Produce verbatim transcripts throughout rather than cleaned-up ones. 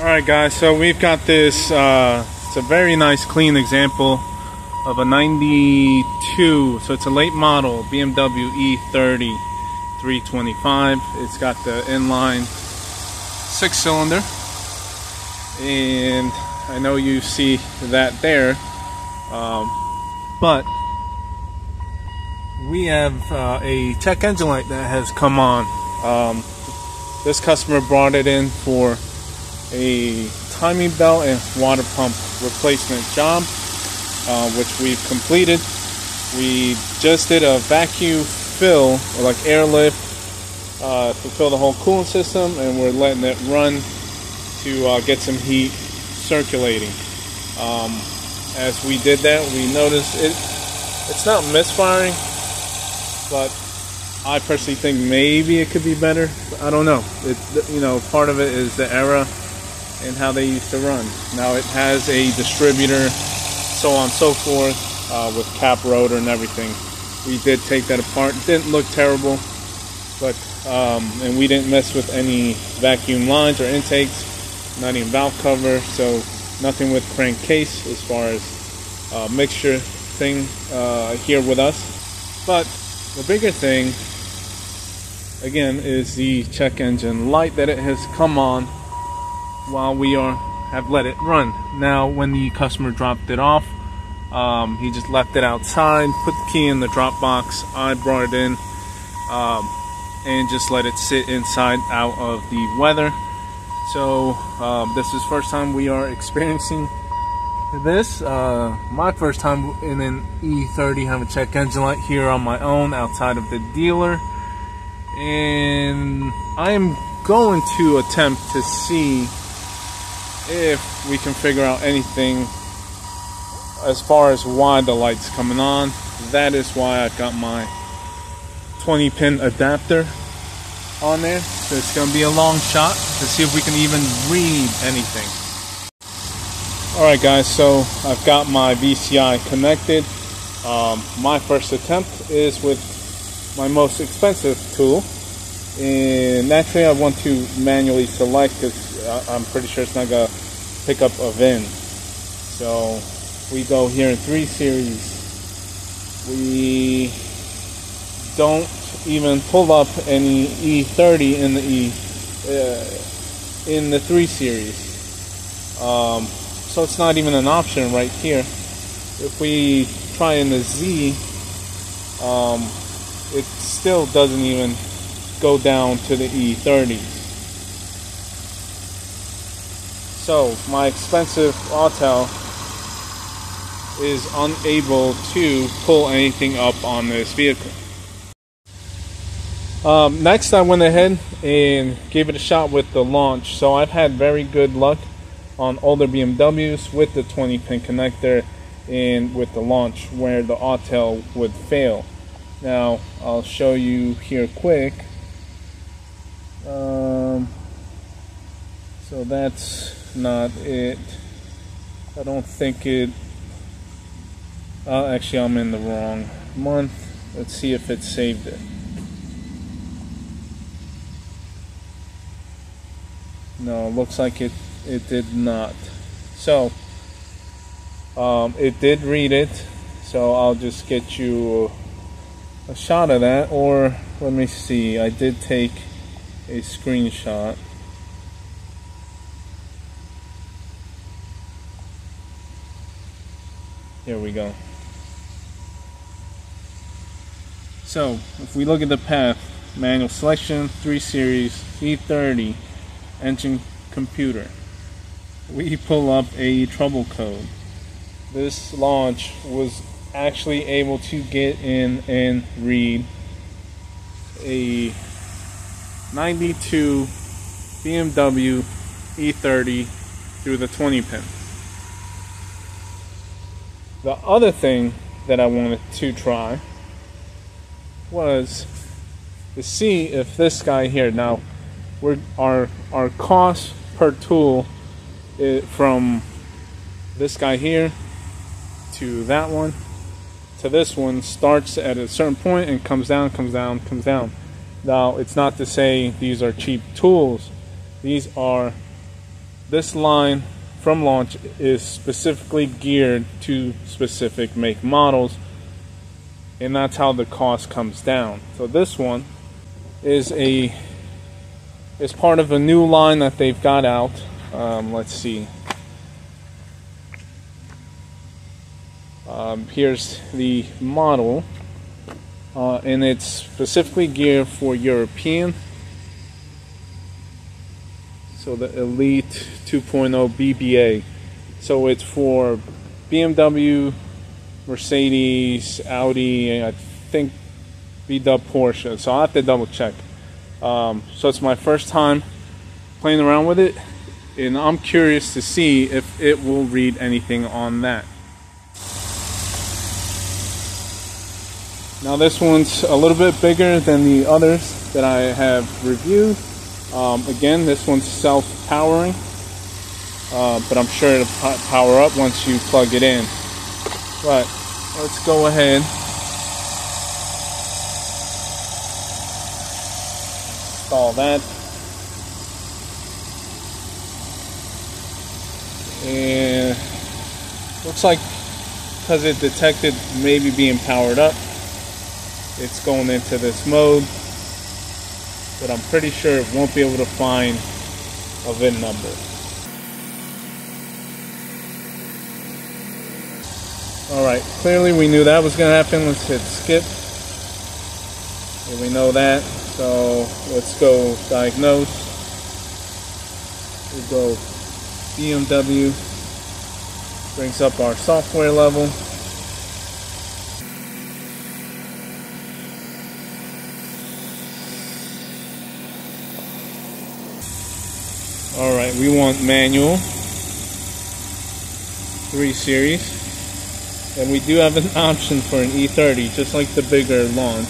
Alright guys, so we've got this, uh, it's a very nice clean example of a ninety-two, so it's a late model, B M W E thirty three twenty-five. It's got the inline six cylinder, and I know you see that there, um, but we have uh, a check engine light that has come on. Um, this customer brought it in for a timing belt and water pump replacement job, uh, which we've completed. We just did a vacuum fill, or like airlift, uh, to fill the whole coolant system, and we're letting it run to uh, get some heat circulating. Um, as we did that, we noticed it it's not misfiring, but I personally think maybe it could be better. I don't know. It's, you know, part of it is the era and how they used to run. Now it has a distributor, so on and so forth, uh, with cap rotor and everything. We did take that apart. It didn't look terrible, but um, and we didn't mess with any vacuum lines or intakes, not even valve cover, so nothing with crankcase as far as uh, mixture thing uh, here with us. But the bigger thing, again, is the check engine light that it has come on while we are have let it run. Now when the customer dropped it off, um, he just left it outside, put the key in the drop box, I brought it in, um, and just let it sit inside out of the weather. So um, this is first time we are experiencing this, uh, my first time in an E thirty having a check engine light here on my own outside of the dealer, and I am going to attempt to see if we can figure out anything as far as why the light's coming on. That is why I've got my twenty pin adapter on there. So it's going to be a long shot to see if we can even read anything. Alright guys, so I've got my V C I connected. Um, my first attempt is with my most expensive tool, and naturally I want to manually select because I'm pretty sure it's not going to pick up a V I N. So we go here in three series. We don't even pull up any E thirty in the E uh, in the three series, um, so it's not even an option right here. If we try in the Z, um, it still doesn't even go down to the E thirties. So my expensive Autel is unable to pull anything up on this vehicle. Um, next I went ahead and gave it a shot with the Launch. So I've had very good luck on older B M Ws with the twenty pin connector and with the Launch where the Autel would fail. Now I'll show you here quick. Um, so that's not it. I don't think it. Uh, actually, I'm in the wrong month. Let's see if it saved it. No, it looks like it it did not. So um, it did read it. So I'll just get you a shot of that, or let me see. I did take a screenshot. Here we go. So if we look at the path, manual selection, three series, E thirty, engine computer, we pull up a trouble code. This Launch was actually able to get in and read a ninety-two B M W E thirty through the twenty pin. The other thing that I wanted to try was to see if this guy here, now we're, our, our cost per tool is from this guy here to that one to this one starts at a certain point and comes down, comes down, comes down. Now, it's not to say these are cheap tools. These are, this line from Launch is specifically geared to specific make models, and that's how the cost comes down. So this one is a is part of a new line that they've got out. Um, let's see. Um, here's the model, uh, and it's specifically geared for European. So the Elite two point oh B B A. So it's for B M W, Mercedes, Audi, and I think V W, Porsche. So I'll have to double check. Um, so it's my first time playing around with it, and I'm curious to see if it will read anything on that. Now this one's a little bit bigger than the others that I have reviewed. Um, again, this one's self-powering, uh, but I'm sure it'll po- power up once you plug it in. But let's go ahead install that, and looks like because it detected maybe being powered up, it's going into this mode. But I'm pretty sure it won't be able to find a V I N number. Alright, clearly we knew that was going to happen. Let's hit skip. And we know that, so let's go diagnose. We'll go B M W, brings up our software level. Alright, we want manual, three series, and we do have an option for an E thirty, just like the bigger Launch.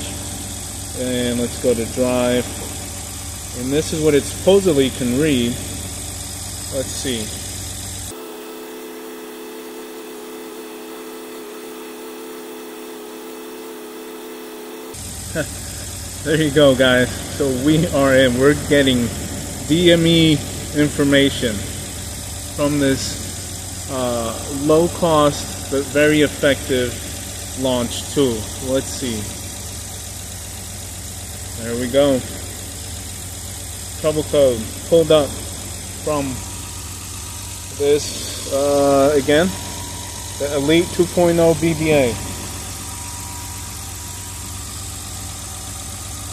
And let's go to drive, and this is what it supposedly can read. Let's see. There you go, guys. So we are in, we're getting D M E information from this uh, low cost but very effective Launch tool. Let's see. There we go. Trouble code pulled up from this, uh, again, the Elite two point oh B B A.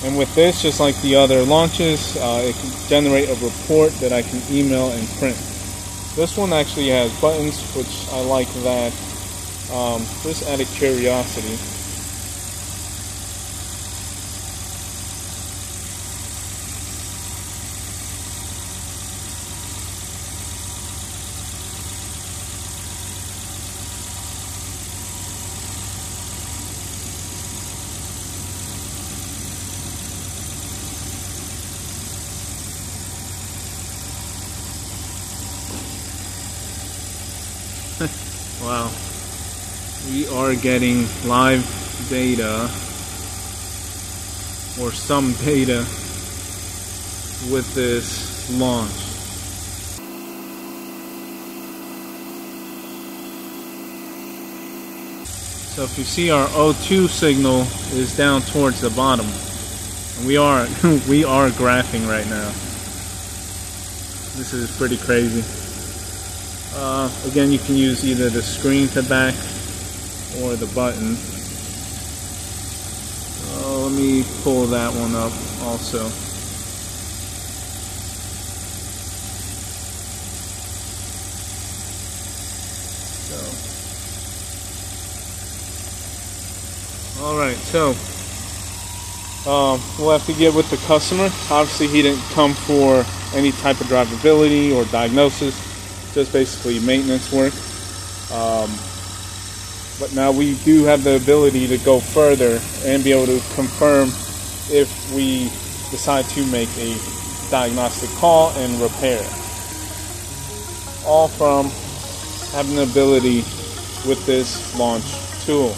And with this, just like the other Launches, uh, it can generate a report that I can email and print. This one actually has buttons, which I like that, um, just out of curiosity. Wow, we are getting live data, or some data, with this Launch. So if you see, our O two signal is down towards the bottom, and we are we are graphing right now. This is pretty crazy. Uh, again, you can use either the screen to back or the button. Uh, let me pull that one up also. So. Alright, so Um, we'll have to get with the customer. Obviously, he didn't come for any type of drivability or diagnosis, just basically maintenance work. Um, but now we do have the ability to go further and be able to confirm if we decide to make a diagnostic call and repair it. All from having the ability with this launch tool.